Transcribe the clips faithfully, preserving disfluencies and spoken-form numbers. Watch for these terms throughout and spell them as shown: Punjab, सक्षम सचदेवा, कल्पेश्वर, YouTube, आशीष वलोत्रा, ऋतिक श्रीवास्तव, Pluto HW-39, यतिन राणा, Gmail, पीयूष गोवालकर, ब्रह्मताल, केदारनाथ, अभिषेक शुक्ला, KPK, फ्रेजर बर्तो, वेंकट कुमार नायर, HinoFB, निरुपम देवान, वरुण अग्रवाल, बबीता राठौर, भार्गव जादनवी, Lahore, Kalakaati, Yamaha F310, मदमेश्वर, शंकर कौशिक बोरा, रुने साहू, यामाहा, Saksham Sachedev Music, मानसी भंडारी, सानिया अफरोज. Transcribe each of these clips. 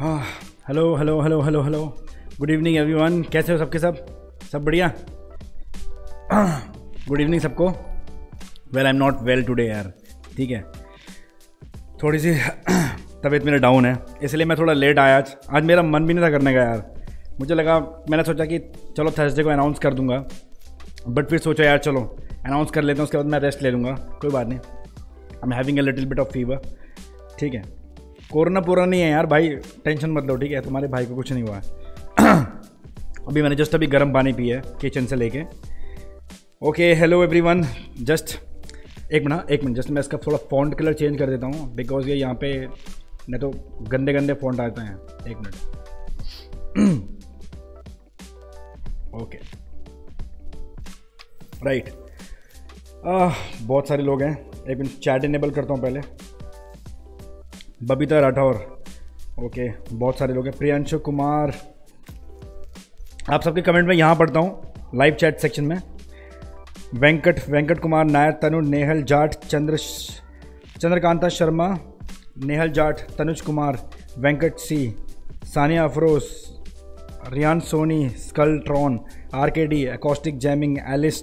हाँ hello hello hello hello hello good evening everyone, कैसे हो सबके सब सब बढ़िया? गुड इवनिंग सबको। Well I am not well today यार, ठीक है, थोड़ी सी तबीयत मेरा डाउन है, इसलिए मैं थोड़ा लेट आया आज। आज मेरा मन भी नहीं था करने का यार, मुझे लगा, मैंने सोचा कि चलो थर्सडे को अनाउंस कर दूंगा, बट फिर सोचा यार चलो अनाउंस कर लेते हैं, उसके बाद मैं रेस्ट ले लूँगा, कोई बात नहीं। I am having a little bit of fever, ठीक है। कोरोना पूरा नहीं है यार भाई, टेंशन मत लो, ठीक है, तुम्हारे भाई को कुछ नहीं हुआ है। अभी मैंने जस्ट अभी गर्म पानी पिया है किचन से लेके। ओके हेलो एवरीवन, जस्ट एक मिनट एक मिनट जस्ट मैं इसका थोड़ा फॉन्ट कलर चेंज कर देता हूँ, बिकॉज ये यहाँ पे नहीं तो गंदे गंदे फॉन्ट आते हैं। एक मिनट। ओके राइट, बहुत सारे लोग हैं, एक मिनट चैट इनेबल करता हूँ पहले। बबीता राठौर, ओके बहुत सारे लोग हैं। प्रियांशु कुमार, आप सबके कमेंट में यहाँ पढ़ता हूँ लाइव चैट सेक्शन में। Venkat वेंकट कुमार नायर, Tanu Nehal Jat, Chandra Chandrakanta Sharma, Nehal Jat, Tanuj Kumar, Venkat C, सानिया अफरोज, Riyan Soni, Skulltron, R K D, acoustic jamming, Alice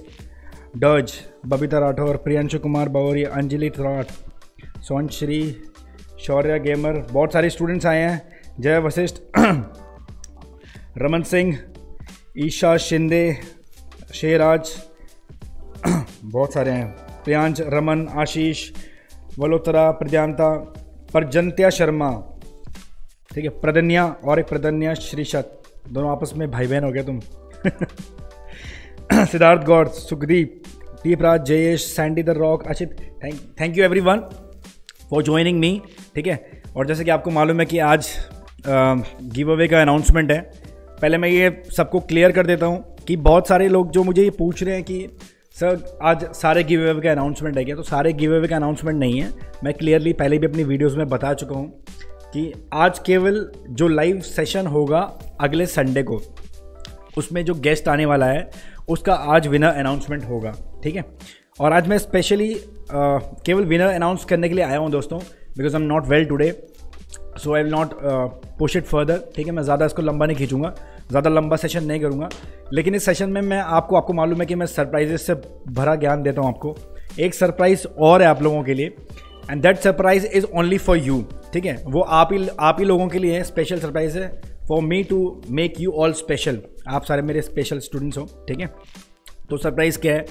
डज, बबीता राठौर, प्रियांशु कुमार बावरी, अंजलि थ्राट, सोनश्री, शौर्या गेमर, बहुत सारे स्टूडेंट्स आए हैं। जय वशिष्ठ, रमन सिंह, ईशा शिंदे, शेराज, बहुत सारे हैं। प्रियांश, रमन, आशीष वलोत्रा, प्रज्ञांता, परजंत्या शर्मा, ठीक है, प्रदन्या और एक प्रदन्या श्रीशत, दोनों आपस में भाई बहन हो गए तुम। Siddharth Gaur, Sukhdeep, Deepraj, Jayesh, Sandy the rock, Achit, thank thank you everyone for joining me, ठीक है। और जैसे कि आपको मालूम है कि आज गिव अवे का अनाउंसमेंट है, पहले मैं ये सबको क्लियर कर देता हूँ कि बहुत सारे लोग जो मुझे ये पूछ रहे हैं कि सर आज सारे गिव अवे का अनाउंसमेंट है क्या, तो सारे गिव अवे का अनाउंसमेंट नहीं है। मैं क्लियरली पहले भी अपनी वीडियोज़ में बता चुका हूँ कि आज केवल जो लाइव सेशन होगा अगले संडे को, उसमें जो गेस्ट आने वाला है उसका आज विनर अनाउंसमेंट होगा, ठीक है। और आज मैं स्पेशली केवल विनर अनाउंस करने के लिए आया हूँ दोस्तों, because I am not well today, so I will not push it further, ठीक है। मैं ज़्यादा इसको लंबा नहीं खींचूंगा, ज़्यादा लंबा सेशन नहीं करूँगा, लेकिन इस सेशन में मैं आपको आपको मालूम है कि मैं सरप्राइजेस से भरा ज्ञान देता हूँ आपको। एक सरप्राइज़ और है आप लोगों के लिए, and that surprise is only for you, ठीक है, वो आप ही आप ही लोगों के लिए स्पेशल सरप्राइज़ है, for me to make you all special. आप सारे मेरे स्पेशल स्टूडेंट्स हो, ठीक है। तो सरप्राइज़ क्या है,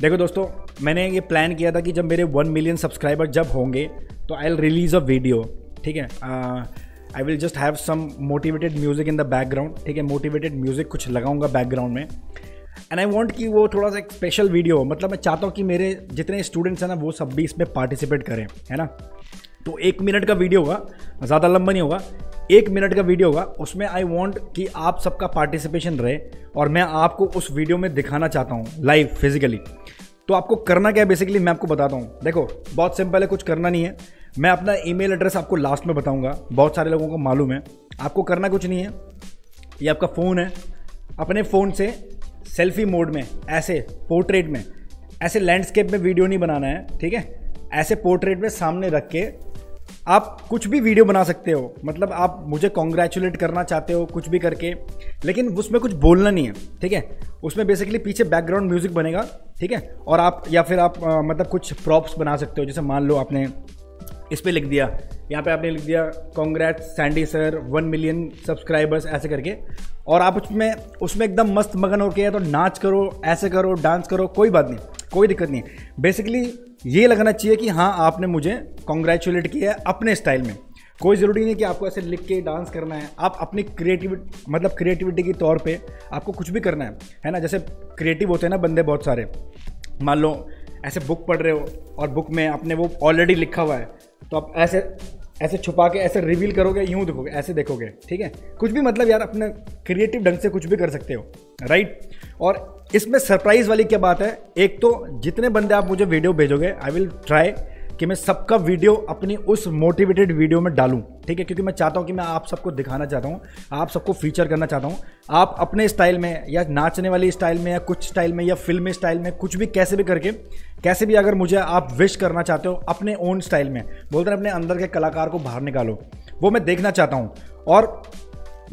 देखो दोस्तों, मैंने ये प्लान किया था कि जब मेरे वन मिलियन सब्सक्राइबर जब होंगे तो I will release a video, ठीक है। I will just have some motivated music in the background, ठीक है, मोटिवेटेड म्यूज़िक कुछ लगाऊंगा बैकग्राउंड में, एंड आई वांट कि वो थोड़ा सा एक स्पेशल वीडियो, मतलब मैं चाहता हूँ कि मेरे जितने स्टूडेंट्स हैं ना वो सब भी इसमें पार्टिसिपेट करें, है ना। तो एक मिनट का वीडियो होगा, ज़्यादा लंबा नहीं होगा, एक मिनट का वीडियो होगा, उसमें आई वांट कि आप सबका पार्टिसिपेशन रहे, और मैं आपको उस वीडियो में दिखाना चाहता हूँ लाइव फिजिकली। तो आपको करना क्या है बेसिकली मैं आपको बताता हूँ, देखो बहुत सिंपल है, कुछ करना नहीं है। मैं अपना ईमेल एड्रेस आपको लास्ट में बताऊँगा, बहुत सारे लोगों को मालूम है। आपको करना कुछ नहीं है, ये आपका फ़ोन है, अपने फ़ोन से सेल्फी मोड में, ऐसे पोर्ट्रेट में, ऐसे लैंडस्केप में वीडियो नहीं बनाना है, ठीक है, ऐसे पोर्ट्रेट में सामने रख के आप कुछ भी वीडियो बना सकते हो, मतलब आप मुझे कॉन्ग्रेचुलेट करना चाहते हो कुछ भी करके, लेकिन उसमें कुछ बोलना नहीं है, ठीक है। उसमें बेसिकली पीछे बैकग्राउंड म्यूज़िक बनेगा, ठीक है, और आप या फिर आप आ, मतलब कुछ प्रॉप्स बना सकते हो, जैसे मान लो आपने इस पे लिख दिया, यहाँ पे आपने लिख दिया congrats Sandy sir one million subscribers, ऐसे करके, और आप उसमें उसमें एकदम मस्त मगन होके या तो नाच करो, ऐसे करो, डांस करो, कोई बात नहीं, कोई दिक्कत नहीं। बेसिकली ये लगना चाहिए कि हाँ आपने मुझे कॉन्ग्रेचुलेट किया है अपने स्टाइल में, कोई ज़रूरी नहीं कि आपको ऐसे लिख के डांस करना है। आप अपनी क्रिएटिविटी, मतलब क्रिएटिविटी के तौर पे आपको कुछ भी करना है, है ना। जैसे क्रिएटिव होते हैं ना बंदे बहुत सारे, मान लो ऐसे बुक पढ़ रहे हो और बुक में आपने वो ऑलरेडी लिखा हुआ है, तो आप ऐसे ऐसे छुपा के ऐसे रिवील करोगे, यूँ देखोगे, ऐसे देखोगे, ठीक है, कुछ भी, मतलब यार अपने क्रिएटिव ढंग से कुछ भी कर सकते हो, राइट। और इसमें सरप्राइज़ वाली क्या बात है, एक तो जितने बंदे आप मुझे वीडियो भेजोगे आई विल ट्राई कि मैं सबका वीडियो अपनी उस मोटिवेटेड वीडियो में डालूं, ठीक है, क्योंकि मैं चाहता हूं कि मैं आप सबको दिखाना चाहता हूं, आप सबको फीचर करना चाहता हूं, आप अपने स्टाइल में या नाचने वाली स्टाइल में या कुछ स्टाइल में या फिल्मी स्टाइल में कुछ भी, कैसे भी करके, कैसे भी अगर मुझे आप विश करना चाहते हो अपने ओन स्टाइल में, बोलते हैं अपने अंदर के कलाकार को बाहर निकालो, वो मैं देखना चाहता हूँ। और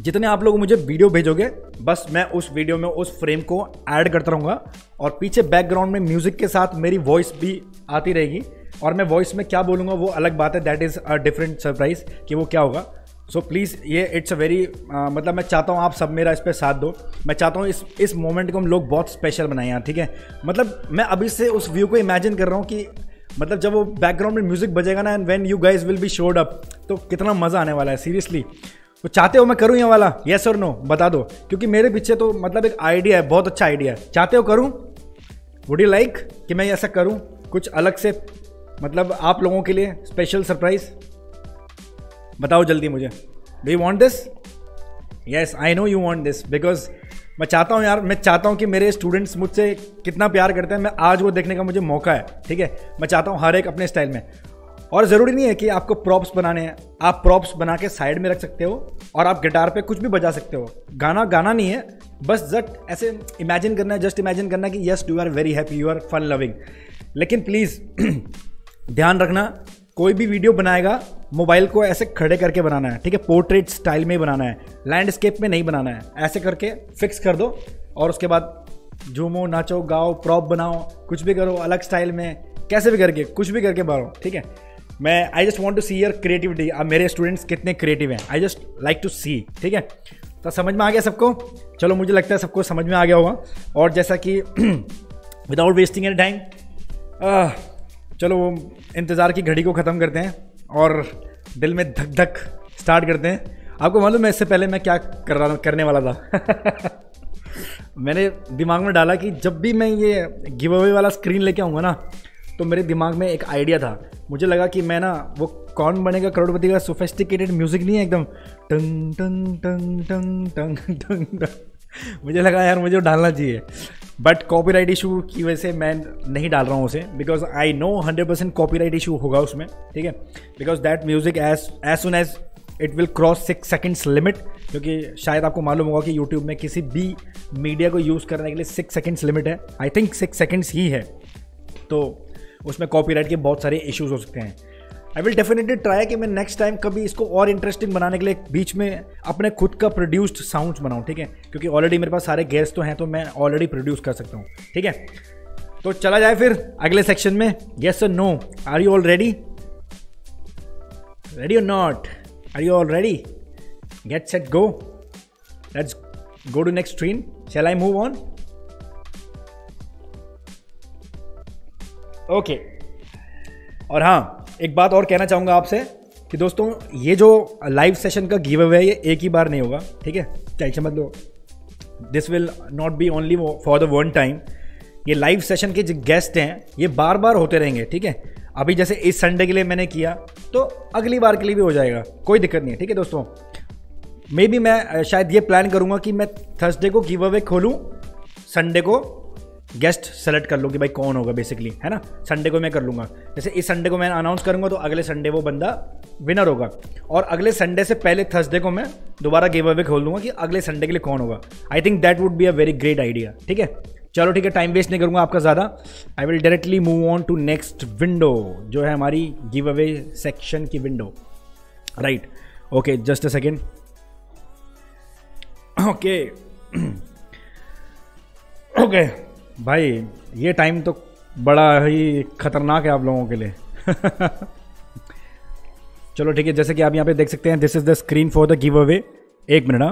जितने आप लोग मुझे वीडियो भेजोगे बस मैं उस वीडियो में उस फ्रेम को ऐड करता रहूँगा और पीछे बैकग्राउंड में म्यूज़िक के साथ मेरी वॉइस भी आती रहेगी। और मैं वॉइस में क्या बोलूँगा वो अलग बात है, that is a different surprise कि वो क्या होगा। सो प्लीज़ ये इट्स अ वेरी मतलब मैं चाहता हूँ आप सब मेरा इस पर साथ दो। मैं चाहता हूँ इस इस मोमेंट को हम लोग बहुत स्पेशल बनाएं यहाँ, ठीक है। मतलब मैं अभी से उस व्यू को इमेजिन कर रहा हूँ कि मतलब जब वो बैकग्राउंड में म्यूज़िक बजेगा ना and when you guys will be showed up, तो कितना मज़ा आने वाला है सीरियसली। तो चाहते हो मैं करूँ ये वाला, येस और नो बता दो, क्योंकि मेरे पीछे तो मतलब एक आइडिया है, बहुत अच्छा आइडिया है। चाहते हो करूँ, वुड यू लाइक कि मैं ऐसा करूँ कुछ अलग से, मतलब आप लोगों के लिए स्पेशल सरप्राइज़? बताओ जल्दी मुझे, do you want this? Yes I know you want this, because मैं चाहता हूँ यार, मैं चाहता हूँ कि मेरे स्टूडेंट्स मुझसे कितना प्यार करते हैं, मैं आज वो देखने का मुझे मौका है, ठीक है। मैं चाहता हूँ हर एक अपने स्टाइल में, और ज़रूरी नहीं है कि आपको प्रॉप्स बनाने हैं, आप प्रॉप्स बना के साइड में रख सकते हो और आप गिटार पे कुछ भी बजा सकते हो। गाना गाना नहीं है, बस जस्ट ऐसे इमेजिन करना है, जस्ट इमेजिन करना है कि yes you are very happy, you are fun loving. लेकिन प्लीज़ ध्यान रखना, कोई भी वीडियो बनाएगा मोबाइल को ऐसे खड़े करके बनाना है, ठीक है, पोर्ट्रेट स्टाइल में ही बनाना है, लैंडस्केप में नहीं बनाना है। ऐसे करके फिक्स कर दो और उसके बाद झूमो, नाचो, गाओ, प्रॉप बनाओ, कुछ भी करो अलग स्टाइल में, कैसे भी करके कुछ भी करके बनाओ, ठीक है। मैं I just want to see your creativity, अब मेरे स्टूडेंट्स कितने क्रिएटिव हैं, I just like to see, ठीक है। तो समझ में आ गया सबको? चलो मुझे लगता है सबको समझ में आ गया होगा। और जैसा कि विदाउट वेस्टिंग एनी टाइम चलो इंतज़ार की घड़ी को ख़त्म करते हैं और दिल में धक धक स्टार्ट करते हैं। आपको मालूम है इससे पहले मैं क्या कर रहा करने वाला था? मैंने दिमाग में डाला कि जब भी मैं ये गिव अवे वाला स्क्रीन लेके आऊँगा ना, तो मेरे दिमाग में एक आइडिया था। मुझे लगा कि मैं ना वो कौन बनेगा करोड़पति का सोफिस्टिकेटेड म्यूज़िक नहीं है एकदम टंग टंग टंग टंग टंग टंग टंग, मुझे लगा यार मुझे डालना चाहिए, बट कॉपीराइट इशू की वजह से मैं नहीं डाल रहा हूँ उसे, because I know hundred percent copyright issue होगा उसमें, ठीक है। Because that music as as soon as it will cross six seconds limit, क्योंकि शायद आपको मालूम होगा कि यूट्यूब में किसी भी मीडिया को यूज़ करने के लिए सिक्स सेकेंड्स लिमिट है, आई थिंक सिक्स सेकेंड्स ही है, तो उसमें कॉपीराइट के बहुत सारे इश्यूज़ हो सकते हैं। आई विल डेफिनेटली ट्राई कि मैं नेक्स्ट टाइम कभी इसको और इंटरेस्टिंग बनाने के लिए बीच में अपने खुद का प्रोड्यूस्ड साउंड्स बनाऊँ, ठीक है, क्योंकि ऑलरेडी मेरे पास सारे गेस्ट तो हैं, तो मैं ऑलरेडी प्रोड्यूस कर सकता हूँ, ठीक है। तो चला जाए फिर अगले सेक्शन में, येस और no, are you all ready? Ready और not, are you all ready? Get set go, let's go to next train, shall I move on? Okay okay. और हाँ, एक बात और कहना चाहूँगा आपसे कि दोस्तों ये जो लाइव सेशन का गिव अवे है ये एक ही बार नहीं होगा, ठीक है, टेंशन मत लो, this will not be only for the one time. ये लाइव सेशन के जो गेस्ट हैं ये बार बार होते रहेंगे, ठीक है। अभी जैसे इस संडे के लिए मैंने किया तो अगली बार के लिए भी हो जाएगा, कोई दिक्कत नहीं है, ठीक है दोस्तों। मे बी मैं शायद ये प्लान करूँगा कि मैं थर्सडे को गिव अवे खोलूँ, संडे को गेस्ट सेलेक्ट कर लूँ कि भाई कौन होगा बेसिकली, है ना। संडे को मैं कर लूँगा, जैसे इस संडे को मैं अनाउंस करूँगा तो अगले संडे वो बंदा विनर होगा, और अगले संडे से पहले थर्सडे को मैं दोबारा गिव अवे खोल दूँगा कि अगले संडे के लिए कौन होगा। I think that would be a very great idea, ठीक है। चलो ठीक है, टाइम वेस्ट नहीं करूँगा आपका ज़्यादा, I will directly move on to next window, जो है हमारी गिव अवे सेक्शन की window, right. Okay just a second, okay okay भाई ये टाइम तो बड़ा ही खतरनाक है आप लोगों के लिए। चलो ठीक है, जैसे कि आप यहाँ पे देख सकते हैं this is the screen for the giveaway. एक मिनट ना,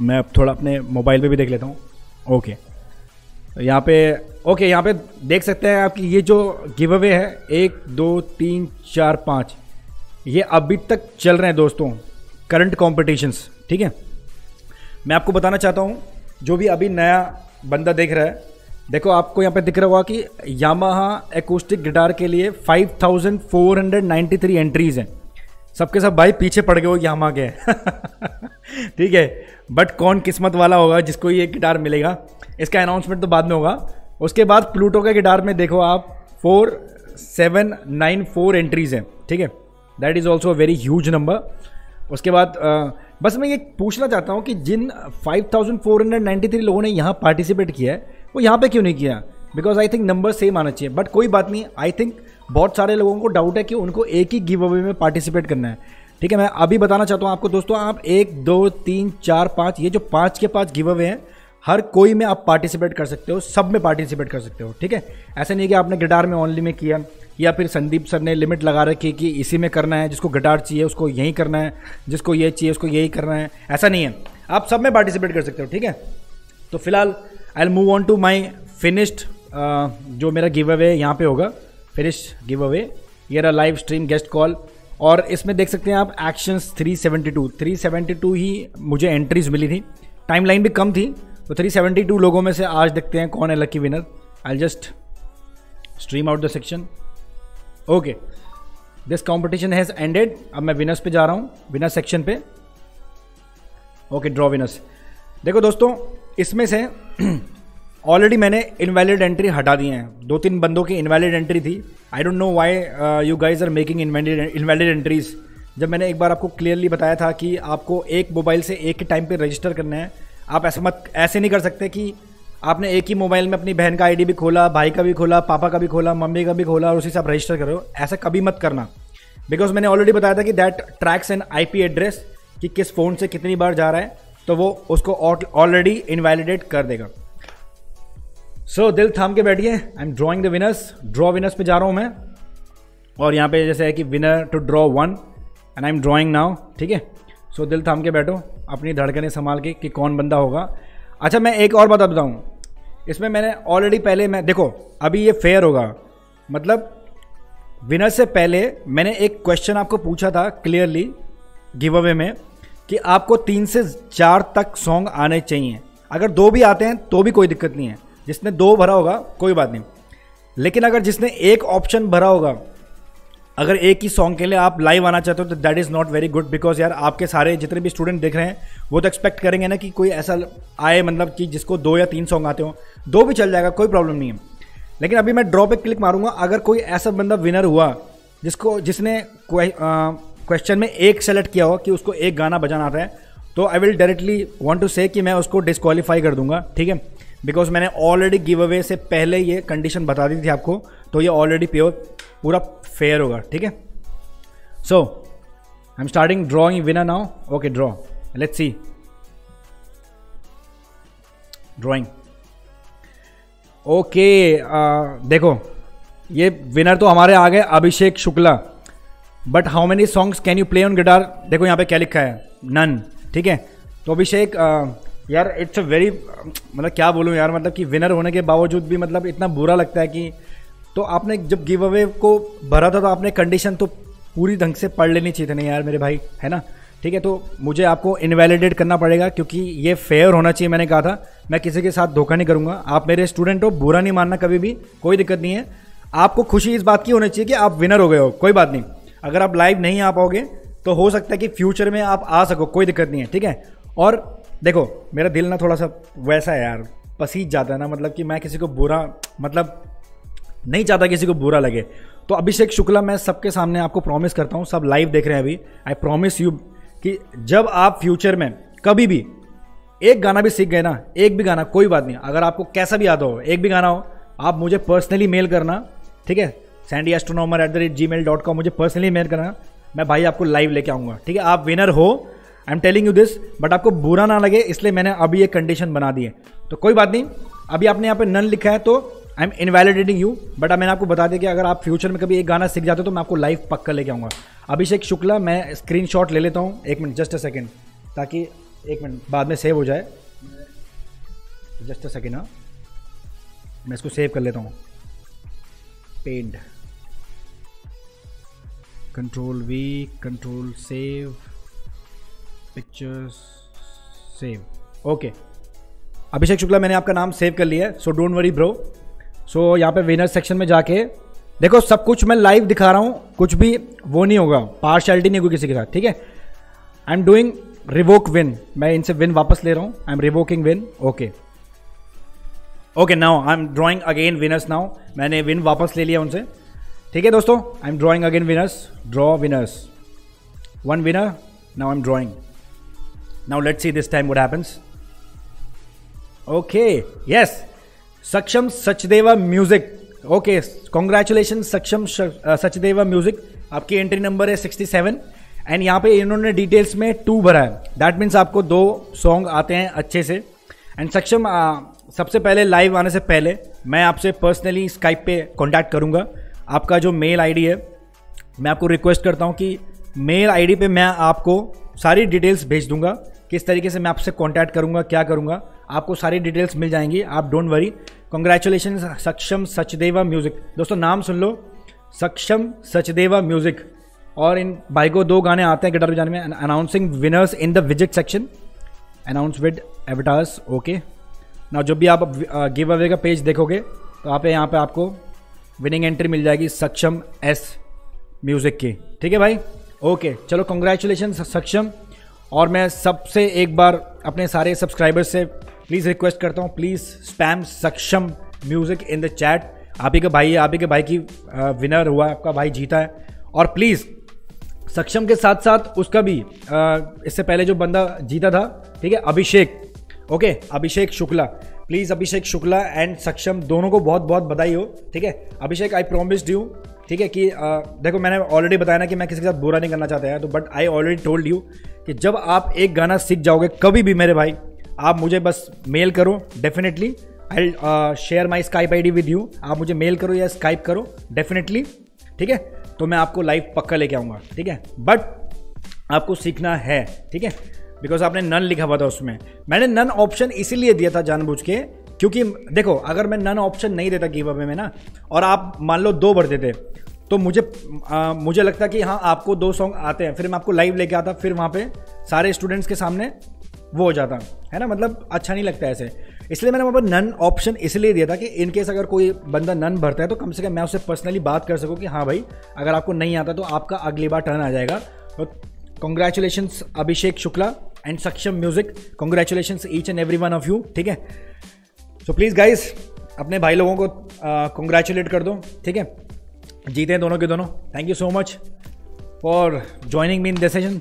मैं अब थोड़ा अपने मोबाइल पे भी देख लेता हूँ। ओके यहाँ पे ओके यहाँ पे देख सकते हैं आपकी ये जो गिव अवे है, एक दो तीन चार पाँच, ये अभी तक चल रहे हैं दोस्तों, करंट कॉम्पिटिशन्स, ठीक है। मैं आपको बताना चाहता हूँ जो भी अभी नया बंदा देख रहा है, देखो आपको यहाँ पे दिख रहा होगा कि यामाहा एकूस्टिक गिटार के लिए five thousand four hundred ninety three entries हैं। सबके सब भाई पीछे पड़ गए हो यामा के, ठीक है। बट कौन किस्मत वाला होगा जिसको ये गिटार मिलेगा, इसका अनाउंसमेंट तो बाद में होगा। उसके बाद प्लूटो के गिटार में देखो आप four seven nine four entries हैं, ठीक है, that is also a very huge number. उसके बाद बस मैं ये पूछना चाहता हूँ कि जिन five thousand four hundred ninety three लोगों ने यहाँ पार्टिसिपेट किया है वो यहाँ पे क्यों नहीं किया? Because I think number same आना चाहिए, बट कोई बात नहीं। आई थिंक बहुत सारे लोगों को डाउट है कि उनको एक ही गिव अवे में पार्टिसिपेट करना है, ठीक है। मैं अभी बताना चाहता हूँ आपको दोस्तों, आप एक दो तीन चार पाँच, ये जो पाँच के पाँच गिव अवे हैं, हर कोई में आप पार्टिसिपेट कर सकते हो, सब में पार्टिसिपेट कर सकते हो। ठीक है, ऐसा नहीं है कि आपने गिटार में ओनली में किया, या फिर संदीप सर ने लिमिट लगा रखी कि इसी में करना है, जिसको गिटार चाहिए उसको यही करना है, जिसको ये चाहिए उसको यही करना है, ऐसा नहीं है, आप सब में पार्टिसिपेट कर सकते हो। ठीक है, तो फिलहाल I will move on to my finished, जो मेरा गिव अवे यहाँ पे होगा, फिनिश्ड गिव अवे, ये रहा लाइव स्ट्रीम गेस्ट कॉल, और इसमें देख सकते हैं आप एक्शंस थ्री सेवेंटी टू ही मुझे एंट्रीज मिली थी, टाइम लाइन भी कम थी, तो थ्री सेवेंटी टू लोगों में से आज देखते हैं कौन है lucky winner. I just stream out the section. Okay, this competition has ended. अब मैं विनर्स पे जा रहा हूँ, विनर्स सेक्शन पे। Okay, draw winners. देखो दोस्तों, इसमें से ऑलरेडी मैंने इनवैलिड एंट्री हटा दिए हैं, दो तीन बंदों की इनवैलिड एंट्री थी। I don't know why you guys are making invalid entries, जब मैंने एक बार आपको क्लियरली बताया था कि आपको एक मोबाइल से एक ही टाइम पे रजिस्टर करना है। आप ऐसे मत ऐसे नहीं कर सकते कि आपने एक ही मोबाइल में अपनी बहन का आईडी भी खोला, भाई का भी खोला, पापा का भी खोला, मम्मी का भी खोला और उसी से आप रजिस्टर कर रहे हो, ऐसा कभी मत करना। बिकॉज मैंने ऑलरेडी बताया था कि that tracks an I P address, कि किस फ़ोन से कितनी बार जा रहा है, तो वो उसको ऑलरेडी इनवैलिडेट कर देगा। सो so, दिल थाम के बैठिए। I am drawing the winners, draw winners पे जा रहा हूँ मैं, और यहाँ पे जैसे है कि winner to draw one, and I am drawing now. ठीक है, सो दिल थाम के बैठो, अपनी धड़कनें संभाल के कि कौन बंदा होगा। अच्छा, मैं एक और बात बताऊँ, इसमें मैंने ऑलरेडी पहले, मैं देखो अभी ये फेयर होगा, मतलब विनर से पहले मैंने एक क्वेश्चन आपको पूछा था क्लियरली गिव अवे में, कि आपको तीन से चार तक सॉन्ग आने चाहिए। अगर दो भी आते हैं तो भी कोई दिक्कत नहीं है, जिसने दो भरा होगा कोई बात नहीं, लेकिन अगर जिसने एक ऑप्शन भरा होगा, अगर एक ही सॉन्ग के लिए आप लाइव आना चाहते हो तो that is not very good, because यार आपके सारे जितने भी स्टूडेंट देख रहे हैं वो तो एक्सपेक्ट करेंगे ना कि कोई ऐसा आए, मतलब कि जिसको दो या तीन सॉन्ग आते हो, दो भी चल जाएगा कोई प्रॉब्लम नहीं है। लेकिन अभी मैं ड्रॉ पे क्लिक मारूंगा, अगर कोई ऐसा बंदा विनर हुआ जिसको जिसने क्वेश्चन में एक सेलेक्ट किया हो कि उसको एक गाना बजाना आता है, तो I will directly want to say कि मैं उसको डिस्क्वालीफाई कर दूंगा। ठीक है, बिकॉज मैंने ऑलरेडी गिव अवे से पहले ये कंडीशन बता दी थी आपको, तो ये ऑलरेडी प्योर पूरा फेयर होगा। ठीक है, so I am starting drawing winner now. Okay, draw, let's see drawing. Okay, देखो ये विनर तो हमारे आ गए, अभिषेक शुक्ला, but how many songs can you play on guitar, देखो यहाँ पे क्या लिखा है, नन। ठीक है, तो अभिषेक uh, यार इट्स अ वेरी, मतलब क्या बोलूँ यार, मतलब कि विनर होने के बावजूद भी मतलब इतना बुरा लगता है कि, तो आपने जब गिव अवे को भरा था तो आपने कंडीशन तो पूरी ढंग से पढ़ लेनी चाहिए थी नहीं यार मेरे भाई, है ना। ठीक है, तो मुझे आपको इनवैलिडेट करना पड़ेगा क्योंकि ये फेयर होना चाहिए, मैंने कहा था मैं किसी के साथ धोखा नहीं करूँगा। आप मेरे स्टूडेंट हो, बुरा नहीं मानना कभी भी, कोई दिक्कत नहीं है। आपको खुशी इस बात की होनी चाहिए कि आप विनर हो गए हो, कोई बात नहीं। अगर आप लाइव नहीं आ पाओगे तो हो सकता है कि फ्यूचर में आप आ सको, कोई दिक्कत नहीं है। ठीक है, और देखो मेरा दिल ना थोड़ा सा वैसा है यार, पसीज जाता है ना, मतलब कि मैं किसी को बुरा, मतलब नहीं चाहता किसी को बुरा लगे। तो अभिषेक शुक्ला, मैं सबके सामने आपको प्रॉमिस करता हूँ, सब लाइव देख रहे हैं अभी, आई प्रॉमिस यू कि जब आप फ्यूचर में कभी भी एक गाना भी सीख गए ना, एक भी गाना, कोई बात नहीं, अगर आपको कैसा भी आता हो, एक भी गाना हो, आप मुझे पर्सनली मेल करना। ठीक है, sandy astronomer at gmail dot com मुझे पर्सनली मेल करना, मैं भाई आपको लाइव लेके आऊँगा। ठीक है, आप विनर हो, I am telling you this, but आपको बुरा ना लगे इसलिए मैंने अभी ये कंडीशन बना दी है। तो कोई बात नहीं, अभी आपने यहाँ पे नन लिखा है तो I am invalidating you, but मैंने आपको बता दिया कि अगर आप फ्यूचर में कभी एक गाना सीख जाते हो तो मैं आपको लाइव पक्का लेके आऊँगा। अभिषेक शुक्ला, मैं स्क्रीनशॉट ले लेता हूँ, एक मिनट, जस्ट अ सेकेंड, ताकि एक मिनट बाद में सेव हो जाए, जस्ट अ सेकेंड। हाँ, मैं इसको सेव कर लेता हूँ, पेड control V, control save, pictures save. Okay, अभिषेक शुक्ला, मैंने आपका नाम सेव कर लिया है, so don't worry bro. So यहाँ पे विनर सेक्शन में जाके देखो, सब कुछ मैं लाइव दिखा रहा हूँ, कुछ भी वो नहीं होगा, पार्शलिटी नहीं होगी किसी के साथ। ठीक है, I am doing revoke win, मैं इनसे विन वापस ले रहा हूँ, I am revoking win. Okay, okay, now I am drawing again winners now, मैंने विन वापस ले लिया उनसे। ठीक है दोस्तों, I am drawing again winners, draw winners, one winner, now I am drawing. Now let's see this time what happens. Okay, yes, Saksham Sachdeva Music. Okay, congratulations Saksham uh, Sachdeva Music. आपकी entry number है sixty-seven and यहाँ पे इन्होंने details में to भरा है, that means आपको दो सॉन्ग आते हैं अच्छे से। एंड सक्षम सबसे पहले लाइव आने से पहले मैं आपसे पर्सनली स्काइप पे कांटेक्ट करूँगा, आपका जो मेल आईडी है मैं आपको रिक्वेस्ट करता हूँ कि मेल आईडी पे मैं आपको सारी डिटेल्स भेज दूँगा, किस तरीके से मैं आपसे कांटेक्ट करूँगा, क्या करूँगा, आपको सारी डिटेल्स मिल जाएंगी, आप don't worry. Congratulation सक्षम सचदेवा music, दोस्तों नाम सुन लो, सक्षम सचदेवा म्यूज़िक। और इन भाई को दो गाने आते हैं गिटार बजाने में। Announcing winners in the visit section, announce with avatars, okay ना। जब भी आप गिव अवे का पेज देखोगे तो आप यहाँ पे आपको विनिंग एंट्री मिल जाएगी सक्षम एस म्यूज़िक की, ठीक है भाई, ओके। चलो कॉन्ग्रेचुलेशन सक्षम। और मैं सबसे एक बार अपने सारे सब्सक्राइबर्स से प्लीज़ रिक्वेस्ट करता हूँ, please spam Saksham music in the chat. आप ही का भाई है, आप ही के भाई की विनर हुआ है, आपका भाई जीता है। और प्लीज़ सक्षम के साथ साथ उसका भी इससे पहले जो बंदा जीता था, ठीक है, Abhishek, okay okay, अभिषेक शुक्ला, please अभिषेक शुक्ला and Saksham दोनों को बहुत बहुत बधाई हो, ठीक है। अभिषेक आई प्रॉमिस्ड यू, ठीक है, कि आ, देखो मैंने ऑलरेडी बताया ना कि मैं किसी के साथ बुरा नहीं करना चाहता है, तो but I already told you कि जब आप एक गाना सीख जाओगे कभी भी मेरे भाई, आप मुझे बस मेल करो, definitely I share my Skype I D with you. आप मुझे मेल करो या स्काइप करो डेफिनेटली, ठीक है, तो मैं आपको लाइव पक्का लेके आऊँगा, ठीक है। बट आपको सीखना है, ठीक है, बिकॉज आपने नन लिखा हुआ था उसमें, मैंने नन ऑप्शन इसीलिए दिया था जानबूझ के, क्योंकि देखो अगर मैं नन ऑप्शन नहीं देता गिव अवे में ना, और आप मान लो दो भर देते तो मुझे आ, मुझे लगता कि हाँ आपको दो सॉन्ग आते हैं, फिर मैं आपको लाइव लेके आता, फिर वहाँ पे सारे स्टूडेंट्स के सामने वो हो जाता है ना, मतलब अच्छा नहीं लगता ऐसे। इसलिए मैंने वहाँ पर नन ऑप्शन इसलिए दिया था कि इनकेस अगर कोई बंदा नन भरता है तो कम से कम मैं उससे पर्सनली बात कर सकूँ कि हाँ भाई अगर आपको नहीं आता तो आपका अगली बार टर्न आ जाएगा। तो congratulations अभिषेक शुक्ला and Saksham music, congratulations each and every one of you, ठीक है। सो प्लीज़ गाइज अपने भाई लोगों को कॉन्ग्रेचुलेट कर दो, ठीक है, जीते हैं दोनों के दोनों। Thank you so much for joining me in this session.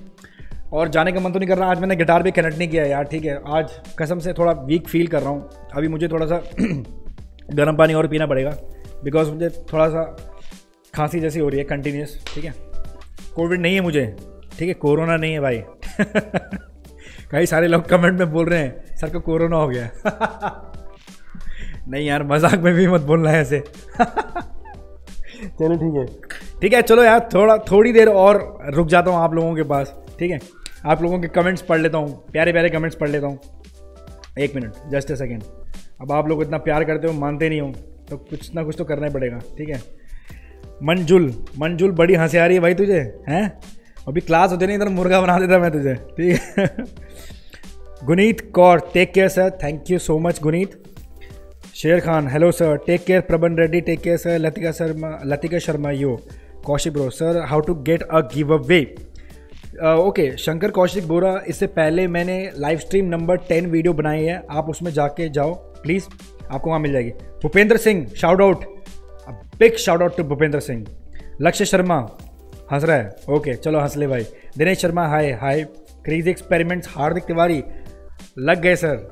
और जाने का मन तो नहीं कर रहा, आज मैंने गिटार भी कनेक्ट नहीं किया यार, ठीक है, आज कसम से थोड़ा वीक फील कर रहा हूँ, अभी मुझे थोड़ा सा गर्म पानी और पीना पड़ेगा, बिकॉज मुझे थोड़ा सा खांसी जैसी हो रही है कंटिन्यूस, ठीक है। कोविड नहीं है मुझे, ठीक है, कोरोना नहीं है भाई। कई सारे लोग कमेंट में बोल रहे हैं सर को कोरोना हो गया। नहीं यार, मजाक में भी मत बोलना है ऐसे। चलो ठीक है, ठीक है, चलो यार थोड़ा थोड़ी देर और रुक जाता हूँ आप लोगों के पास, ठीक है, आप लोगों के कमेंट्स पढ़ लेता हूँ, प्यारे प्यारे कमेंट्स पढ़ लेता हूँ। एक मिनट, जस्ट ए सेकेंड। अब आप लोग इतना प्यार करते हो, मानते नहीं हो तो कुछ ना कुछ तो करना ही पड़ेगा, ठीक है। मंजुल मंजुल बड़ी हंसी आ रही है भाई तुझे, हैं अभी क्लास होते नहीं इधर मुर्गा बना देता मैं तुझे, ठीक है। Guneet Kaur, take care sir, thank you so much Guneet. Sher Khan, hello sir, take care. Praban Reddy, take care sir. Latika Sharma Latika Sharma yo, Kaushik bro sir, how to get a giveaway, okay. शंकर कौशिक बोरा, इससे पहले मैंने live stream number ten video बनाई है, आप उसमें जाके जाओ प्लीज़, आपको वहाँ मिल जाएगी। Bhupendra Singh, shout out, big shout out to Bhupendra Singh. Lakshya Sharma हंस रहा है, ओके चलो हंस ले भाई। Dinesh Sharma, hi hi. Crazy experiments, Hardik Tiwari, लग गए सर।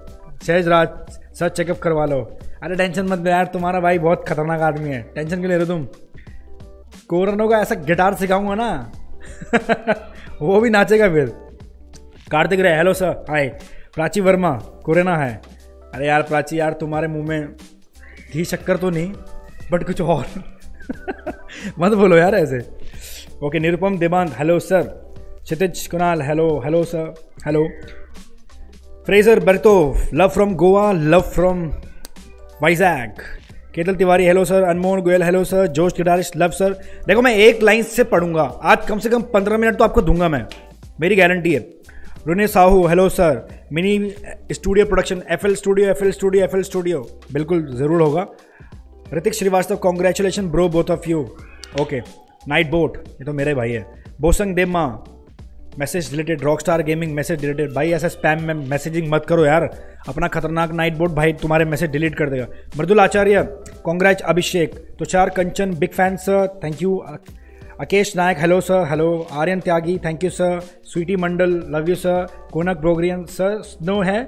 सहज राज सर, चेकअप करवा लो, अरे टेंशन मत ले यार, तुम्हारा भाई बहुत खतरनाक आदमी है, टेंशन क्यों ले रहे हो तुम। कोरोना का ऐसा गिटार सिखाऊंगा ना वो भी नाचेगा फिर। Kartik Ray, hello sir, hi. Prachi Verma, corona है, अरे यार प्राची यार तुम्हारे मुंह में घी शक्कर तो नहीं बट कुछ और मत बोलो यार ऐसे, okay. निरुपम देवान, hello sir. Kshitij Kunal, hello hello sir, hello. फ्रेजर बर्तो, love from Goa, love from Vizag. Ketal Tiwari, hello sir. Anmol Goyal, hello sir. Josh guitarist, love sir. देखो मैं एक लाइन से पढ़ूंगा आज, कम से कम पंद्रह मिनट तो आपको दूंगा मैं, मेरी गारंटी है। रुने साहू, hello sir. Mini studio production, F L studio F L studio F L studio बिल्कुल ज़रूर होगा। ऋतिक श्रीवास्तव, congratulation bro both of you, okay. Nightbot, ये तो मेरे भाई है। बोसंग देमा, message related, rock star gaming message related, भाई ऐसा स्पैम में मैसेजिंग मत करो यार, अपना खतरनाक नाइट बोट भाई तुम्हारे मैसेज डिलीट कर देगा। Mridul Acharya, congrats Abhishek. Tushar Kanchan, big fan sir, thank you. Akesh Nayak, hello sir, hello. Aryan Tyagi, thank you sir. Sweety Mandal, love you sir. कोनक ब्रोगरियन सर, स्नो है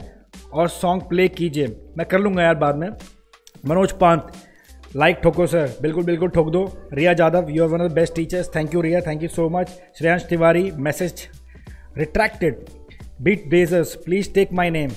और सॉन्ग प्ले कीजिए, मैं कर लूँगा यार बाद में। मनोज पांत, लाइक like ठोको सर, बिल्कुल बिल्कुल ठोक दो। Riya Yadav, you are one of the best teachers, thank you Riya, thank you so much. Shreyansh Tiwari, message retracted. Beat blazers, please take my name.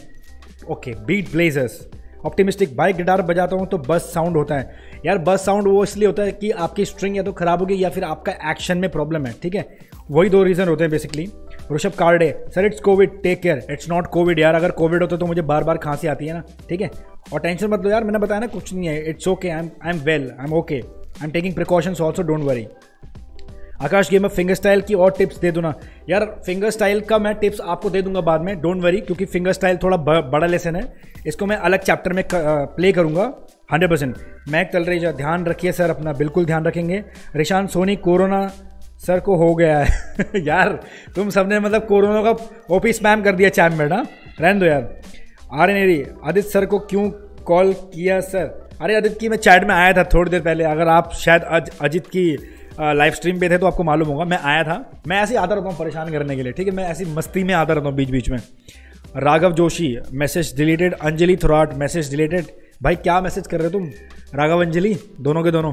Okay, beat blazers optimistic भाई, गिटार बजाता हूँ तो बस साउंड होता है। यार बस साउंड वो इसलिए होता है कि आपकी स्ट्रिंग या तो ख़राब होगी या फिर आपका एक्शन में प्रॉब्लम है, ठीक है, वही दो रीज़न होते हैं basically. Rishabh Karde, sir it's COVID, take care. It's not COVID यार, अगर कोविड होता तो मुझे बार बार खांसी आती है ना, ठीक है, और टेंशन मत लो यार, मैंने बताया ना कुछ नहीं है, it's okay, I am I am well, I am okay, I am taking precautions also, don't worry. Akash gamer, finger style की और टिप्स दे दो ना। यार फिंगर स्टाइल का मैं टिप्स आपको दे दूंगा बाद में, डोंट वरी, क्योंकि फिंगर स्टाइल थोड़ा बड़ा लेसन है, इसको मैं अलग चैप्टर में प्ले करूंगा हंड्रेड परसेंट। मैक तलरेजा, ध्यान रखिए सर अपना, बिल्कुल ध्यान रखेंगे। रिशान सोनी, कोरोना सर को हो गया है। यार तुम सबने मतलब कोरोना का ओपी स्पैम कर दिया चैट में ना, रहने दो यार। आर्यन एरी, आदित्य सर को क्यों कॉल किया सर? अरे आदित्य की मैं चैट में आया था थोड़ी देर पहले, अगर आप शायद अज, अजित की लाइव स्ट्रीम पे थे तो आपको मालूम होगा मैं आया था। मैं ऐसे ही आता रहता हूँ परेशान करने के लिए, ठीक है, मैं ऐसी मस्ती में आता रहता हूँ बीच बीच में। Raghav Joshi, message deleted. Anjali Thorat, message deleted. भाई क्या मैसेज कर रहे हो तुम, राघव अंजलि दोनों के दोनों?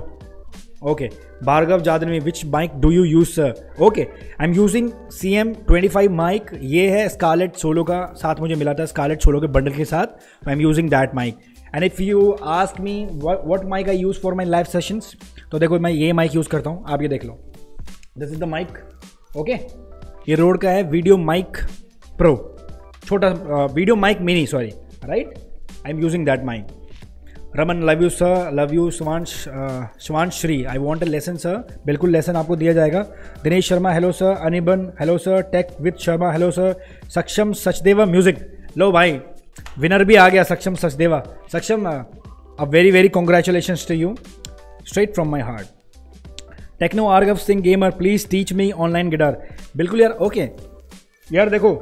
Okay. भार्गव जादनवी, which mic do you use sir? Okay, I am using C M twenty five mic, ये है स्कारलेट सोलो का साथ मुझे मिला था, स्कारलेट सोलो के बंडल के साथ, I am using that mic. And if you ask me what mic I use for my live sessions, तो देखो मैं ये माइक यूज़ करता हूँ, आप ये देख लो, this is the mic. Okay, ये रोड का है वीडियो माइक प्रो, छोटा video mic mini, sorry, right, I am using that mic. Raman, love you sir, love you. Swansh Swansh Shri, I want a lesson sir, बिल्कुल लेसन आपको दिया जाएगा। Dinesh Sharma, hello sir. Aniban, hello sir. Tech with Sharma, hello sir. सक्षम सचदेवा music, लो भाई winner भी आ गया, सक्षम सचदेवा। Saksham, a very very congratulations to you, straight from my heart. Techno Argav Singh, gamer please teach me online guitar. बिल्कुल यार, okay okay. यार देखो,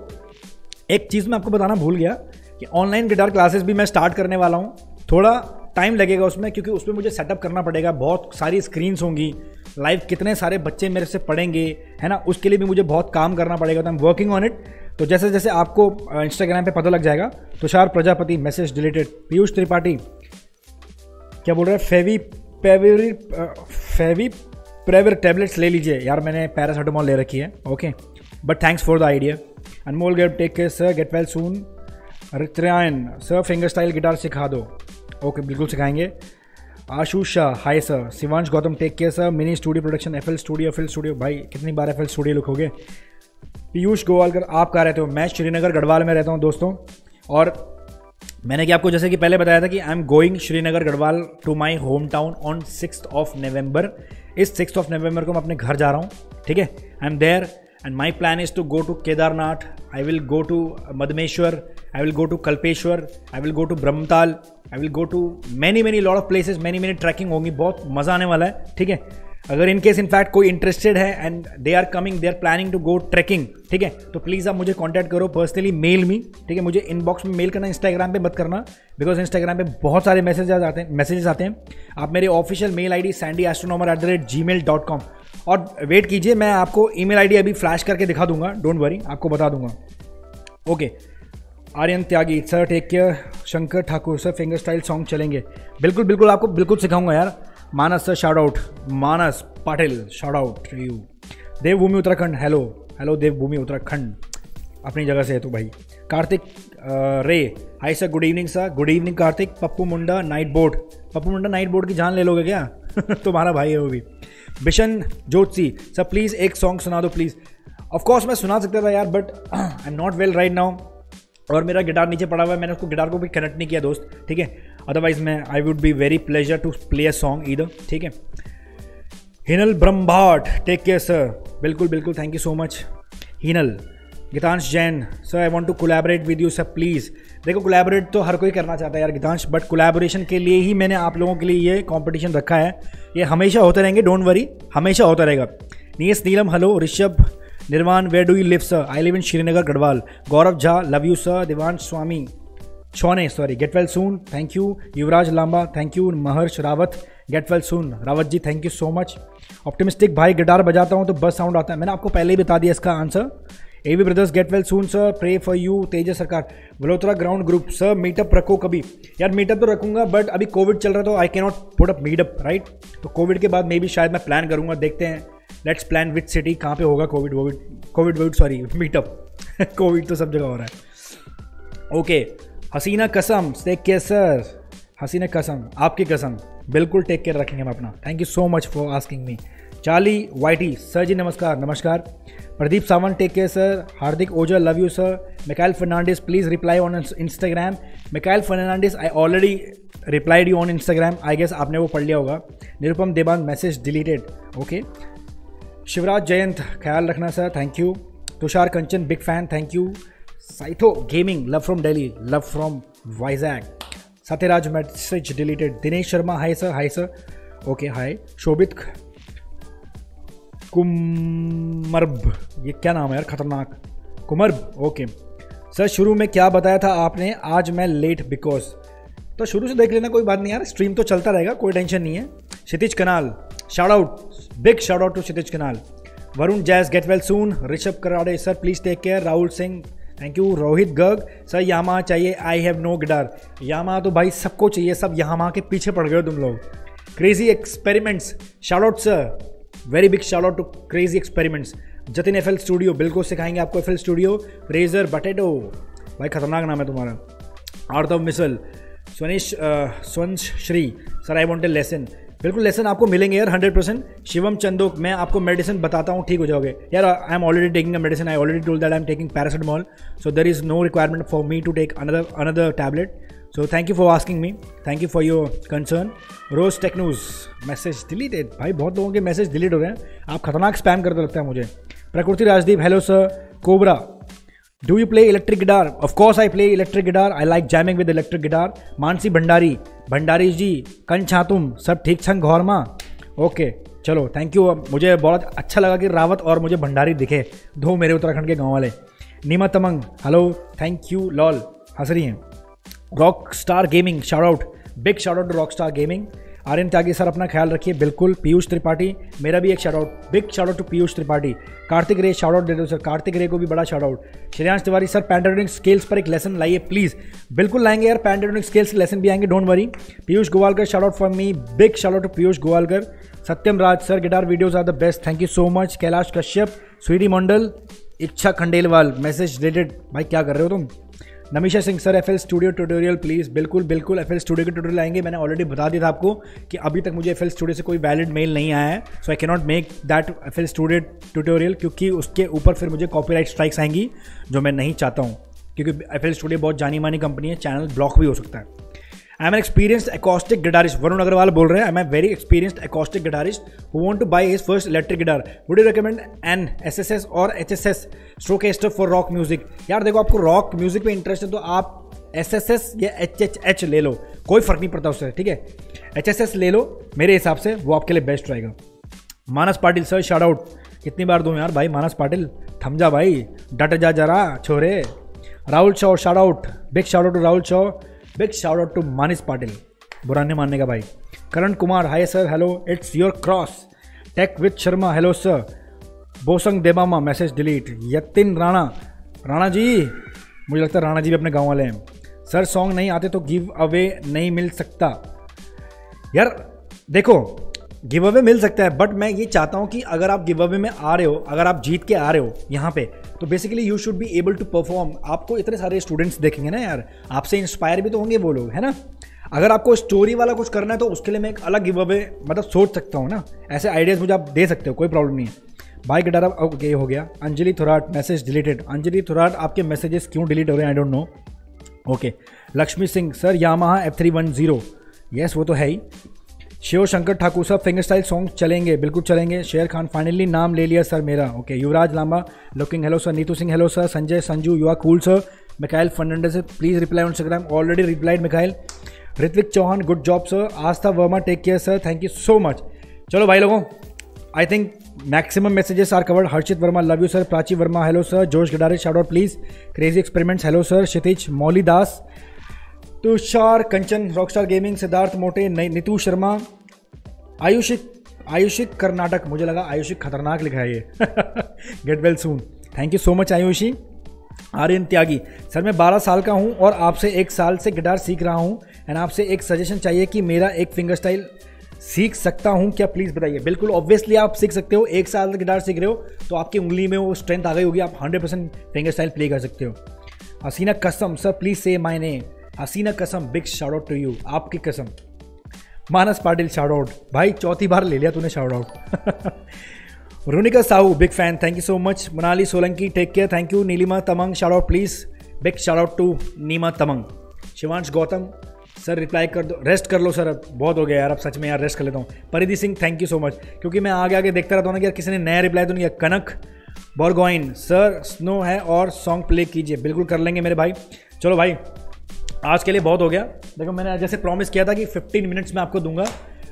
एक चीज़ मैं आपको बताना भूल गया कि ऑनलाइन गिटार क्लासेस भी मैं स्टार्ट करने वाला हूँ। थोड़ा टाइम लगेगा उसमें, क्योंकि उसमें मुझे सेटअप करना पड़ेगा, बहुत सारी स्क्रीन्स होंगी, लाइव कितने सारे बच्चे मेरे से पढ़ेंगे, है ना, उसके लिए भी मुझे बहुत काम करना पड़ेगा, तो I am working on it. तो जैसे जैसे आपको इंस्टाग्राम पे पता लग जाएगा। Tushar Prajapati, message deleted. पीयूष त्रिपाठी क्या बोल रहे हैं, फेवी पेविर फेवी प्रेविर टैबलेट्स ले लीजिए। यार मैंने पैरासीटामोल ले रखी है। Okay, but thanks for the idea. Anmol gate, take care sir, get well soon. Ritrayan sir, finger style guitar सिखा दो। ओके okay, बिल्कुल सिखाएंगे। Ashush Shah, hi sir. Shivansh Gautam, take care sir. Mini studio production, F L studio, F L studio भाई कितनी बार F L studio लिखोगे। पीयूष गोवालकर, आप कहाँ रहते हो? मैं श्रीनगर गढ़वाल में रहता हूँ दोस्तों, और मैंने कि आपको जैसे कि पहले बताया था कि I am going Srinagar Garhwal to my home town on sixth of November. इस सिक्स्थ ऑफ नवंबर को मैं अपने घर जा रहा हूँ, ठीक है, I am there and my plan is to go to केदारनाथ, I will go to मदमेश्वर, I will go to कल्पेश्वर, I will go to ब्रह्मताल, I will go to many many lot of places, many many trekking होंगी, बहुत मज़ा आने वाला है, ठीक है। अगर in case in fact कोई इंटरेस्टेड है and they are coming, they are planning to go trekking, ठीक है, तो प्लीज़ आप मुझे कॉन्टैक्ट करो पर्सनली, मेल मी, ठीक है, मुझे इनबॉक्स में मेल करना, इंस्टाग्राम पे मत करना, बिकॉज इंस्टाग्राम पे बहुत सारे मैसेज आते हैं मैसेजेस आते हैं। आप मेरे official mail I D sandy astronomer at gmail dot com, और वेट कीजिए, मैं आपको ई मेल आई डी अभी फ्लैश करके दिखा दूंगा, डोंट वरी, आपको बता दूंगा। Okay okay. Aryan Tyagi sir, take care. Shankar Thakur sir, finger style song चलेंगे। बिल्कुल बिल्कुल आपको बिल्कुल सिखाऊंगा यार। Manas sir, shout out. Manas Patil, shout out to you. Devbhoomi Uttarakhand, hello hello Devbhoomi Uttarakhand, अपनी जगह से है तो भाई। Kartik Ray, hi sir, good evening sir, good evening Kartik. Pappu Munda night board, Pappu Munda night board की जान ले लोगे क्या? तुम्हारा भाई है वो भी। बिशन जोशी सर, प्लीज़ एक सॉन्ग सुना दो प्लीज़। ऑफकोर्स मैं सुना सकता था यार, but I am not well right now, और मेरा गिटार नीचे पड़ा हुआ है, मैंने उसको गिटार को भी कनेक्ट नहीं किया दोस्त, ठीक है, अदरवाइज मैं I would be very pleasure to play a song either, ठीक है। Hinal Brahmbhatt, take care sir, बिल्कुल बिल्कुल, thank you so much Hinal. Geetansh Jain sir, I want to collaborate with you sir please. देखो कोलैबोरेट तो हर कोई करना चाहता है यार गीतांश, बट कोलैबोरेशन के लिए ही मैंने आप लोगों के लिए ये कॉम्पिटिशन रखा है, ये हमेशा होते रहेंगे, डोंट वरी, हमेशा होता रहेगा। नियस नीलम, hello. Rishabh Nirvan, where do you live sir? I live in Srinagar Garhwal. Gaurav Jha, love you sir. Devansh Swami छोने, sorry, get well soon, thank you. Yuvraj Lamba, thank you. Maharsh Rawat, get well soon Rawat ji, thank you so much. Optimistic भाई, गिटार बजाता हूँ तो बस sound आता है, मैंने आपको पहले ही बता दिया इसका answer. A V brothers get well soon sir, pray for you. Tejas Sarkar, Balotra ground group sir meetup रखो कभी। यार मीटअप तो रखूंगा बट अभी कोविड चल रहा तो I can not put up meetup right. तो कोविड के बाद मे भी शायद मैं प्लान करूंगा, देखते हैं। लेट्स प्लान विच सिटी, कहाँ पे होगा कोविड वोविड कोविड वोविड सॉरी मीटअप। कोविड तो सब जगह हो रहा है। ओके हसीना कसम, टेक केयर सर। हसीना कसम, आपकी कसम, बिल्कुल टेक केयर रखेंगे हम अपना। Thank you so much for asking me. Charlie YT sir ji नमस्कार। नमस्कार Pradeep Sawant, take care sir. Hardik Ojha, love you sir. Mikail Fernandes, please reply on Instagram. Mikail Fernandes, I already replied you on Instagram, I guess आपने वो पढ़ लिया होगा। निरुपम देवान, message deleted. Okay Shivraj Jayant, ख्याल रखना sir, thank you. Tushar Kanchan, big fan, thank you. साइथो gaming, love from Delhi, love from Vizag. Satyaraj, message deleted. Dinesh Sharma, hi sir, hi sir, okay hi. Shobhit कुमर्ब, ये क्या नाम है यार, खतरनाक। कुमर्ब, ओके सर शुरू में क्या बताया था आपने, आज मैं लेट बिकॉज। तो शुरू से देख लेना, कोई बात नहीं यार, स्ट्रीम तो चलता रहेगा, कोई टेंशन नहीं है। Kshitij Kanal, shout out, big shout out to Kshitij Kanal. Varun Jais, get well soon. Rishabh Karade sir, please take care. Rahul Singh, thank you. Rohit Garg sir, यामा चाहिए, आई हैव नो गिटार। यामा तो भाई सबको चाहिए, सब यामा के पीछे पड़ गए हो तुम लोग। Crazy experiments, shout out sir, very big shout out to crazy experiments. Jatin FL studio, बिल्कुल सिखाएंगे आपको एफएल स्टूडियो। रेजर बटेटो, भाई खतरनाक नाम है तुम्हारा। आर्थव Misal, Swanish Swansh Shri sir, I want a lesson. बिल्कुल लेसन आपको मिलेंगे यार हंड्रेड परसेंट। शिवम चंदोक, मैं आपको मेडिसिन बताता हूँ, ठीक हो जाओगे। यार I am already taking a medicine, I already told that I am taking paracetamol, so there is no requirement for me to take another another tablet. So thank you for asking me, thank you for your concern. Rose technews, message deleted. भाई बहुत लोगों के message delete हो रहे हैं, आप खतरनाक spam करते लगता है मुझे। Prakriti Rajdeep, hello sir. Cobra, do you play electric guitar? Of course I play electric guitar, I like jamming with electric guitar. मानसी भंडारी, Bhandari ji कंछा तुम सब ठीक छंग घौर माँ। ओके चलो थैंक यू, मुझे बहुत अच्छा लगा कि रावत और मुझे भंडारी दिखे, दो मेरे उत्तराखंड के गाँव वाले। Nima Tamang, hello, thank you lol, हंस रही हैं। Rock star gaming, shout out, big shout out to rock star gaming. Aryan Tyagi sir, अपना ख्याल रखिए, बिल्कुल। पीयूष त्रिपाठी, मेरा भी एक shout out, big shout out to Piyush Tripathi. Kartik Ray, shout out दे दो सर, कार्तिक रे को भी बड़ा shout out. Shreyansh Tiwari sir, pentatonic scales पर एक लेसन लाइए प्लीज़। बिल्कुल लाएंगे यार, पैंटाटोनिक स्केल्स के लेसन भी आएंगे, don't worry. पीयूष गोवालकर, shout out for me, big shout out to पीयूष गोवालकर। Satyam Raj sir, guitar videos are the best, thank you so much. Kailash Kashyap, Sweety Mandal, इच्छा खंडेलवाल, मैसेज रिलेटेड। भाई क्या कर रहे हो तुम। Namisha Singh sir, F L studio tutorial please. बिल्कुल बिल्कुल एफ एल स्टूडियो के ट्यूटोरियल आएंगे। मैंने ऑलरेडी बता दिया था आपको कि अभी तक मुझे एफ एल स्टूडियो से कोई वैलिड मेल नहीं आया है, so I can not make that F L studio tutorial, क्योंकि उसके ऊपर फिर मुझे कॉपीराइट स्ट्राइक्स आएंगी, जो मैं नहीं चाहता हूँ, क्योंकि एफ एल स्टूडियो बहुत जानी मानी कंपनी है, चैनल ब्लॉक भी हो सकता है। I am an experienced acoustic guitarist, वरुण अग्रवाल बोल रहे हैं। I am a very experienced acoustic guitarist who want to buy his first electric guitar, would you recommend an S S S और H S S Stratocaster for rock music. यार देखो, आपको rock music में interest है तो आप S S S या H H H ले लो, कोई फर्क नहीं पड़ता उससे, ठीक है। एच एस एस ले लो, मेरे हिसाब से वो आपके लिए बेस्ट रहेगा। Manas Patil sir, shout out कितनी बार दूँ यार भाई। मानस पाटिल थम जा भाई, डट जा जरा छोरे। Rahul Shah, shout out, big shout out to Rahul Shah, big shout out to Manis Patil, बुरा नहीं मानने का भाई। Karan Kumar, hi sir, hello. It's your cross, tech with Sharma, hello sir. Bosang Debbarma, message delete. यतिन राणा, Rana ji, मुझे लगता है राणा जी भी अपने गांव वाले हैं। सर सॉन्ग नहीं आते तो गिव अवे नहीं मिल सकता। यार देखो, गिव अवे मिल सकता है, बट मैं ये चाहता हूँ कि अगर आप गिव अवे में आ रहे हो, अगर आप जीत के आ रहे हो यहाँ पे, तो basically you should be able to perform. आपको इतने सारे स्टूडेंट्स देखेंगे ना यार, आपसे इंस्पायर भी तो होंगे वो लोग, है ना। अगर आपको स्टोरी वाला कुछ करना है तो उसके लिए मैं एक अलग गिव अवे मतलब सोच सकता हूँ ना, ऐसे आइडियाज़ मुझे आप दे सकते हो, कोई प्रॉब्लम नहीं है भाई। गिटार ओके हो गया। Anjali Thorat, message deleted. अंजलि थोराट, आपके मैसेजेस क्यों डिलीट हो रहे हैं, I don't know. Okay Lakshmi Singh sir, यामाहा F three one zero, yes वो तो है ही। शिव शंकर ठाकुर साहब, फिंगर स्टाइल सॉन्ग चलेंगे, बिल्कुल चलेंगे। शेर खान, फाइनली नाम ले लिया सर मेरा, okay. Yuvraj Lamba looking, hello sir. Neetu Singh, hello sir. Sanjay Sanju, you are cool sir. Mikail Fernandes sir, please reply on Instagram, already replied Mikail. Ritvik Chauhan, good job sir. Aastha Verma, take care sir, thank you so much. चलो भाई लोगों, I think maximum messages are covered. Harshit Verma, love you sir. Prachi Verma, hello sir. Josh Gadare, shout out please. Crazy experiments, hello sir. Kshitij Mauli Das, Tushar Kanchan, rockstar gaming, Siddharth Mote, Neetu Sharma. आयुषिक आयुषिक Karnataka, मुझे लगा आयुषिक खतरनाक लिखा है ये। Get well soon, thank you so much Aayushi. Aryan Tyagi, sir मैं बारह साल का हूं और आपसे एक साल से गिटार सीख रहा हूं एंड आपसे एक सजेशन चाहिए कि मेरा एक फिंगर स्टाइल सीख सकता हूं क्या, प्लीज़ बताइए। बिल्कुल ऑब्वियसली आप सीख सकते हो, एक साल से गिटार सीख रहे हो तो आपकी उंगली में वो स्ट्रेंथ आ गई होगी, आप hundred percent finger style play कर सकते हो। Haseena Kasam, sir please say my name. Haseena Kasam, big shout out to you, आपकी कसम। मानस पाटिल, शाउट आउट भाई, चौथी बार ले लिया तूने shout out. Ronika Sahu, big fan, thank you so much. Monali Solanki, take care, thank you. Nilima Tamang, shout out please, big shout out to Nima Tamang. Shivansh Gautam, sir reply कर दो, rest कर लो सर, अब बहुत हो गया यार, अब सच में यार रेस्ट कर लेता हूँ। Paridhi Singh, thank you so much, क्योंकि मैं आगे आगे देखता रहता हूँ ना यार किसी ने नया रिप्लाई तो नहीं किया। कनक बॉर्गोइन, सर स्नो है और सॉन्ग प्ले कीजिए। बिल्कुल कर लेंगे मेरे भाई। चलो भाई आज के लिए बहुत हो गया। देखो मैंने जैसे प्रॉमिस किया था कि फिफ्टीन मिनट्स में आपको दूंगा,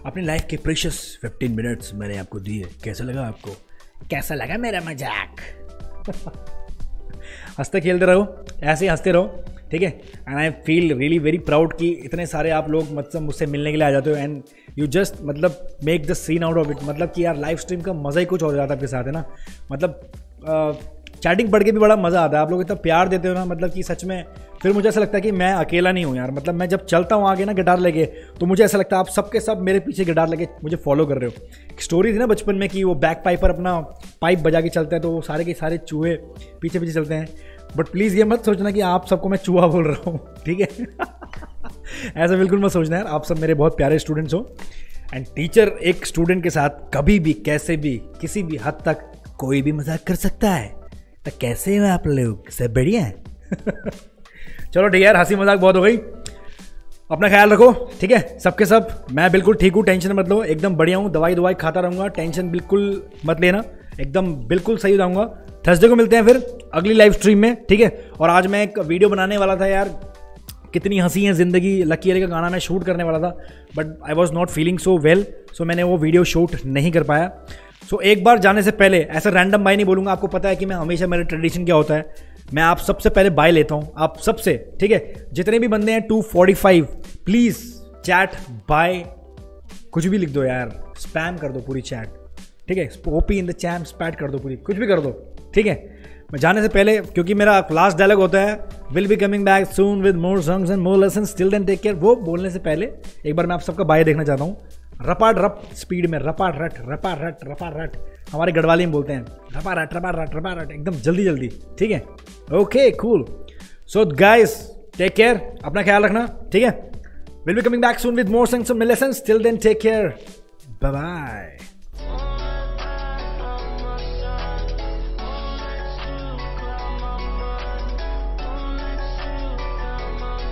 अपनी लाइफ के प्रीशियस फिफ्टीन मिनट्स मैंने आपको दिए। कैसा लगा आपको, कैसा लगा मेरा मजाक? हंसते खेलते रहो, ऐसे ही हंसते रहो, ठीक है। And I feel really very proud कि इतने सारे आप लोग मतलब मुझसे मिलने के लिए आ जाते हो एंड यू जस्ट मतलब make the scene out of it. मतलब कि यार लाइव स्ट्रीम का मज़ा ही कुछ हो जाता है आपके साथ, है ना। मतलब चैटिंग पढ़ के भी बड़ा मज़ा आता है, आप लोग इतना प्यार देते हो ना, मतलब कि सच में फिर मुझे ऐसा लगता है कि मैं अकेला नहीं हूँ यार। मतलब मैं जब चलता हूँ आगे ना गिटार लेके तो मुझे ऐसा लगता है आप सबके सब मेरे पीछे गिटार लेके मुझे फॉलो कर रहे हो। एक स्टोरी थी ना बचपन में कि वो बैक पाइप पर अपना पाइप बजा के चलता है तो वो सारे के सारे चूहे पीछे पीछे चलते हैं। बट प्लीज़ ये मत सोचना कि आप सबको मैं चूहा बोल रहा हूँ, ठीक है। ऐसा बिल्कुल मत सोचना यार, आप सब मेरे बहुत प्यारे स्टूडेंट्स हो एंड टीचर एक स्टूडेंट के साथ कभी भी कैसे भी किसी भी हद तक कोई भी मजाक कर सकता है। तो कैसे हो आप लोग, सब बढ़िया है? चलो ठीक है यार, हंसी मजाक बहुत हो गई। अपना ख्याल रखो, ठीक है, सबके सब। मैं बिल्कुल ठीक हूँ, टेंशन मत लो, एकदम बढ़िया हूँ, दवाई दवाई खाता रहूँगा, टेंशन बिल्कुल मत लेना, एकदम बिल्कुल सही हो जाऊँगा। थर्सडे को मिलते हैं फिर अगली लाइव स्ट्रीम में, ठीक है। और आज मैं एक वीडियो बनाने वाला था यार, कितनी हंसी है ज़िंदगी, लकी अरे का गाना मैं शूट करने वाला था but I was not feeling so well, so मैंने वो वीडियो शूट नहीं कर पाया। सो so, एक बार जाने से पहले ऐसा रैंडम बाय नहीं बोलूँगा, आपको पता है कि मैं हमेशा, मेरा ट्रेडिशन क्या होता है, मैं आप सबसे पहले बाय लेता हूँ, आप सबसे, ठीक है। जितने भी बंदे हैं two forty five, please chat bye कुछ भी लिख दो यार, स्पैम कर दो पूरी चैट, ठीक है, OP in the chat spam कर दो पूरी, कुछ भी कर दो, ठीक है। मैं जाने से पहले, क्योंकि मेरा लास्ट डायलॉग होता है will be coming back soon with more songs and more lesson, still then take care, वो बोलने से पहले एक बार मैं आप सबका बाय देखना चाहता हूँ। रपाट रप स्पीड में, रपाट रट रपाट रट रपाट रट, हमारे गढ़वाली में बोलते हैं रपाट रट रपाट रट रपाट रट, एकदम जल्दी जल्दी, ठीक है। Okay cool, so guys take care, अपना ख्याल रखना, ठीक है। Will be coming back soon with more songs and more lesson, still then take care, bye bye.